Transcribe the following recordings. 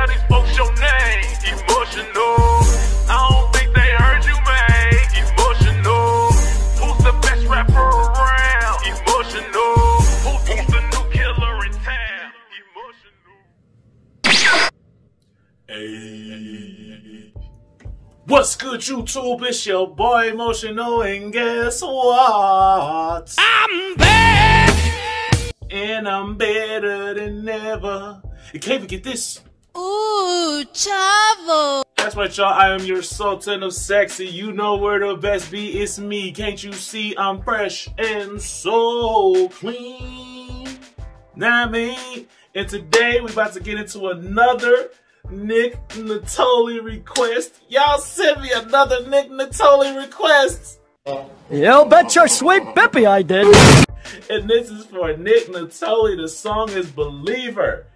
tell these folks your name. Emotional. I don't think they heard you, man. Emotional. Who's the best rapper around? Emotional. Who's the new killer in town? Emotional. Hey. What's good, YouTube? It's your boy Emotional, and guess what? I'm back! And I'm better than ever. You can't even get this. Ooh, chavo. That's right, y'all. I am your Sultan of Sexy. You know where the best be. It's me. Can't you see I'm fresh and so clean? Now I mean? And today we about to get into another Nick Nittoli request. Y'all send me another Nick Nittoli request. Yo, bet your sweet bippy I did. And this is for Nick Nittoli. The song is Believer.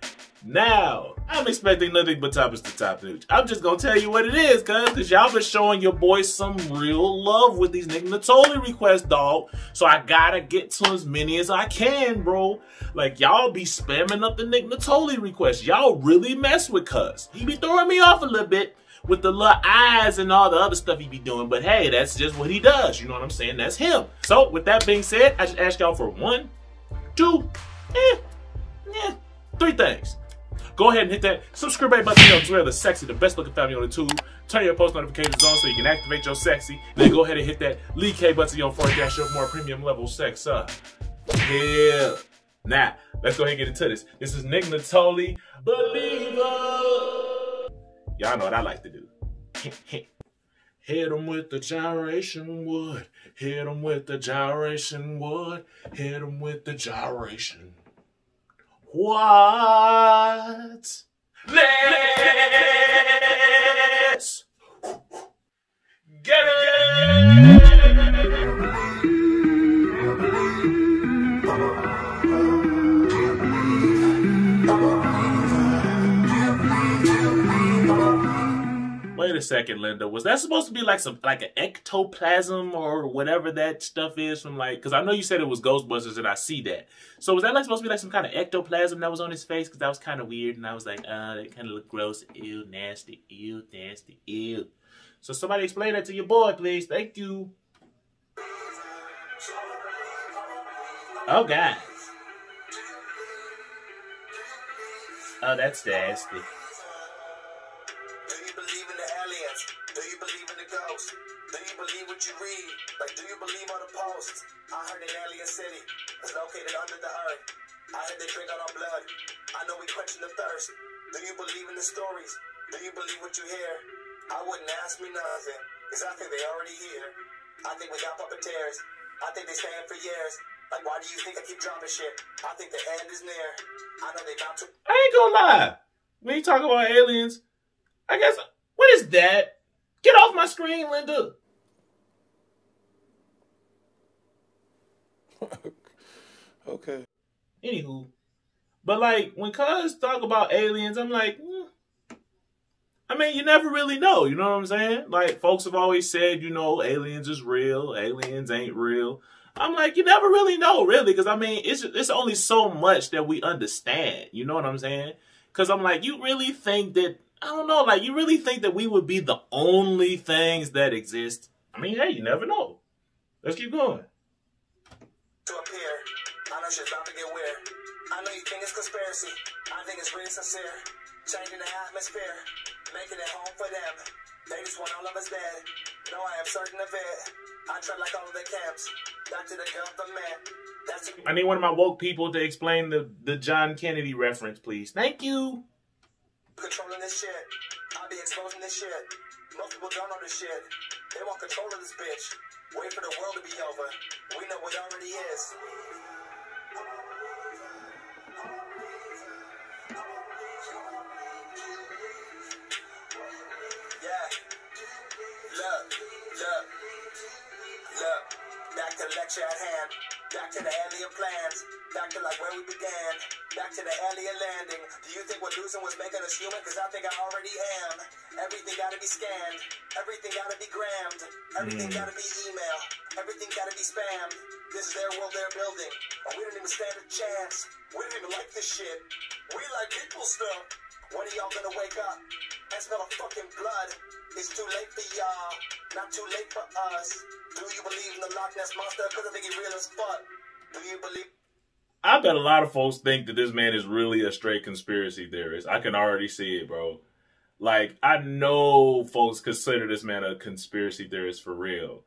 Now, I'm expecting nothing but toppers to top notch. I'm just gonna tell you what it is, cause y'all been showing your boy some real love with these Nick Nittoli requests, dog. So I gotta get to as many as I can, bro. Like, y'all be spamming up the Nick Nittoli requests. Y'all really mess with cuz. He be throwing me off a little bit with the little eyes and all the other stuff he be doing, but hey, that's just what he does. You know what I'm saying? That's him. So, with that being said, I just ask y'all for 1, 2, 3 things. Go ahead and hit that subscribe button on Twitter, the sexy, the best looking family on the tube. Turn your post notifications on so you can activate your sexy. Then go ahead and hit that Lee K button on 4-dash your more premium level sex. Yeah. Now, let's go ahead and get into this. This is Nick Nittoli, Believer. Y'all know what I like to do. Hit them with the gyration wood. Hit them with the gyration wood. Hit them with the gyration. What? Let's get it. Wait a second, Linda. Was that supposed to be like some an ectoplasm or whatever that stuff is from, like, because I know you said it was Ghostbusters and I see that. So was that like supposed to be like some kind of ectoplasm that was on his face? Because that was kind of weird and I was like, that kind of looked gross. Ew, nasty, ew, nasty, ew. So somebody explain that to your boy, please. Thank you. Oh, God. Oh, that's nasty. Do you believe in the ghost? Do you believe what you read? Like, do you believe on the posts? I heard in alien city was located under the earth. I heard they drink out our blood. I know we quenching the thirst. Do you believe in the stories? Do you believe what you hear? I wouldn't ask me nothing, because I think they already here. I think we got puppeteers. I think they stand for years. Like, why do you think I keep dropping shit? I think the end is near. I know they about to. I ain't gonna lie. When you talk about aliens, I guess, what is that? Get off my screen, Linda. Okay. Anywho. But like, when cuz talk about aliens, I'm like, I mean, you never really know. You know what I'm saying? Like, folks have always said, you know, aliens is real. Aliens ain't real. I'm like, you never really know, really. Because, I mean, it's only so much that we understand. You know what I'm saying? Because I'm like, you really think that, I don't know, like, you really think that we would be the only things that exist? I mean, hey, you never know. Let's keep going. To appear, I know shit's about to get weird. I know you think it's conspiracy. I think it's really sincere. Changing the atmosphere, making it home for them. They just want all of us dead. No, I am certain of it. I try like all of the camps. Back to the government. That's I need one of my woke people to explain the John Kennedy reference, please. Thank you. Controlling this shit. I'll be exposing this shit. Most people don't know this shit. They want control of this bitch. Wait for the world to be over. We know what it already is. Yeah. Look. Back to the lecture at hand. Back to the alien plans. Back to like where we began. Back to the alien landing. Do you think what losing was making us human? Because I think I already am. Everything gotta be scanned. Everything gotta be grammed. Everything gotta be email. Everything gotta be spammed. This is their world they're building. And we don't even stand a chance. We don't even like this shit. We like people stuff. When are y'all gonna wake up and smell the fucking blood? It's too late for y'all, not too late for us. Do you believe in the Loch Ness monster? Because I think he real as fuck. Do you believe? I bet a lot of folks think that this man is really a straight conspiracy theorist. I can already see it, bro. Like, I know folks consider this man a conspiracy theorist for real.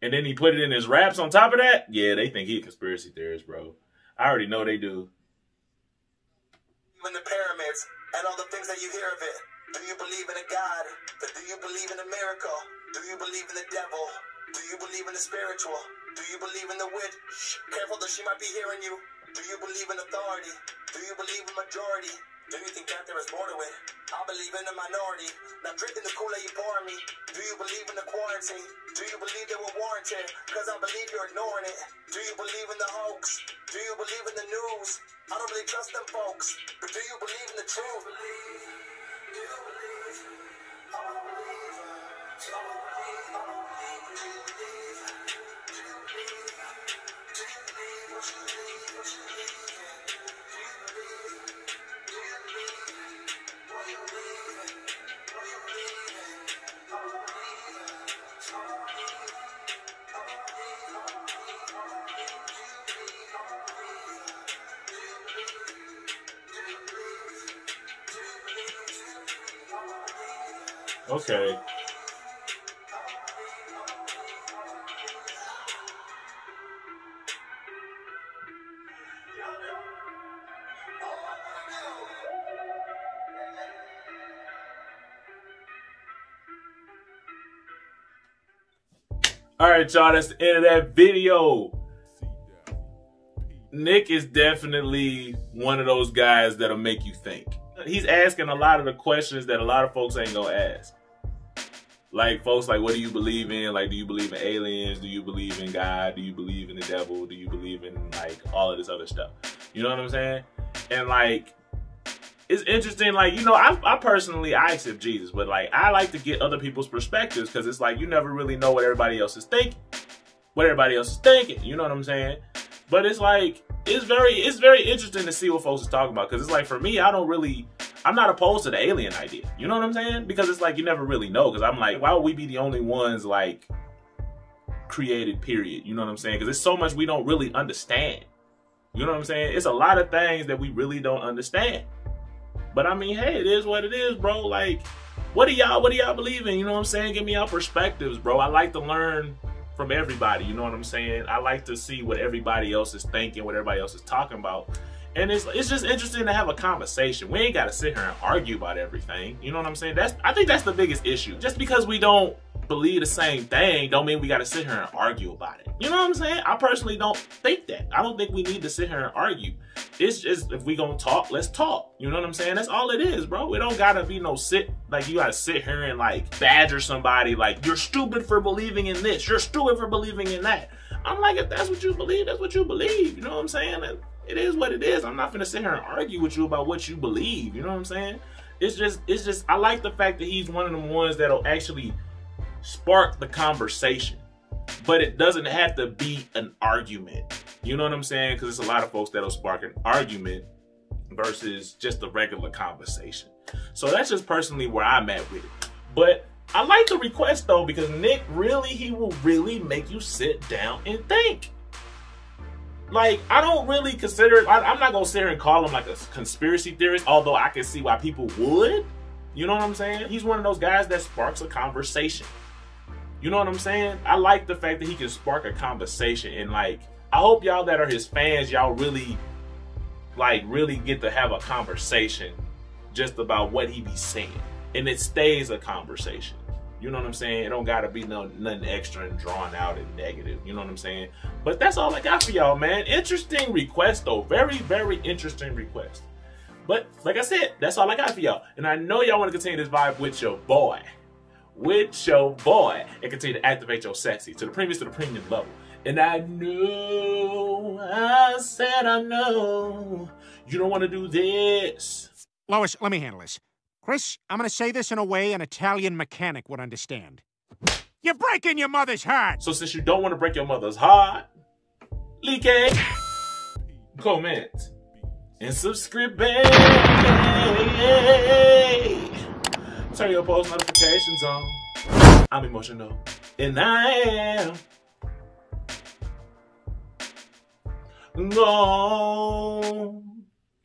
And then he put it in his raps on top of that? Yeah, they think he a conspiracy theorist, bro. I already know they do. In the pyramids and all the things that you hear of it. Do you believe in a God? Do you believe in a miracle? Do you believe in the devil? Do you believe in the spiritual? Do you believe in the witch? Shh, careful that she might be hearing you. Do you believe in authority? Do you believe in majority? Do you think that there is more to it? I believe in the minority. Now drinking the Kool-Aid you pouring me. Do you believe in the quarantine? Do you believe they were warranted? Because I believe you're ignoring it. Do you believe in the hoax? Do you believe in the news? I don't really trust them folks. But do you believe in the truth? Do you believe? I'm a believer. Do you believe? Do you believe? Do you believe what you believe? What you believe? Okay. All right, y'all, that's the end of that video. Nick is definitely one of those guys that'll make you think. He's asking a lot of the questions that a lot of folks ain't gonna ask. Like, folks, like, what do you believe in? Like, do you believe in aliens? Do you believe in God? Do you believe in the devil? Do you believe in, like, all of this other stuff? You know what I'm saying? And, like, it's interesting. Like, you know, I personally, I accept Jesus. But, like, I like to get other people's perspectives because it's like you never really know what everybody else is thinking. You know what I'm saying? But it's like, it's very interesting to see what folks is talking about. Because it's like, for me, I don't really... I'm not opposed to the alien idea. You know what I'm saying? Because it's like, you never really know. Because I'm like, why would we be the only ones, like, created, period? You know what I'm saying? Because there's so much we don't really understand. You know what I'm saying? It's a lot of things that we really don't understand. But, I mean, hey, it is what it is, bro. Like, what do y'all believe in? You know what I'm saying? Give me y'all perspectives, bro. I like to learn from everybody. You know what I'm saying? I like to see what everybody else is thinking, what everybody else is talking about. And it's just interesting to have a conversation. We ain't got to sit here and argue about everything. You know what I'm saying? I think that's the biggest issue. Just because we don't believe the same thing don't mean we got to sit here and argue about it. You know what I'm saying? I personally don't think that. I don't think we need to sit here and argue. It's just, if we gonna talk, let's talk. You know what I'm saying? That's all it is, bro. It don't got to be no you got to sit here and, like, badger somebody. Like, you're stupid for believing in this. You're stupid for believing in that. I'm like, if that's what you believe, that's what you believe. You know what I'm saying? It is what it is. I'm not finna sit here and argue with you about what you believe. You know what I'm saying? It's just, I like the fact that he's one of them ones that'll actually spark the conversation. But it doesn't have to be an argument. You know what I'm saying? Because it's a lot of folks that'll spark an argument versus just a regular conversation. So that's just personally where I'm at with it. But I like the request, though, because Nick really, he will really make you sit down and think. Like, I don't really consider... I'm not going to sit here and call him, like, a conspiracy theorist, although I can see why people would. You know what I'm saying? He's one of those guys that sparks a conversation. You know what I'm saying? I like the fact that he can spark a conversation. And, like, I hope y'all that are his fans, y'all really, like, really get to have a conversation just about what he be saying. And it stays a conversation. You know what I'm saying? It don't got to be nothing extra and drawn out and negative. You know what I'm saying? But that's all I got for y'all, man. Interesting request, though. Very, very interesting request. But like I said, that's all I got for y'all. And I know y'all want to continue this vibe with your boy. And continue to activate your sexy to the premium level. And I know, I said I know, you don't want to do this. Lois, let me handle this. Chris, I'm going to say this in a way an Italian mechanic would understand. You're breaking your mother's heart. So since you don't want to break your mother's heart, leak it. Comment and subscribe, baby. Turn your post notifications on. I'm emotional, and I am no.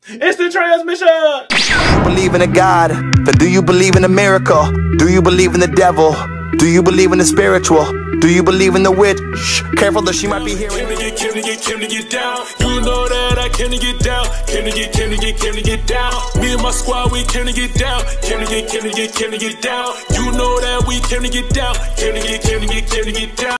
It's the transmission. Believe in a God, but do you believe in a miracle? Do you believe in the devil? Do you believe in the spiritual? Do you believe in the witch? Shh, careful that she might be here. Came to get down. You know that I came to get down. Came to get down. Me and my squad, we came to get down. Came to get down. You know that we came to get down. Came to get down.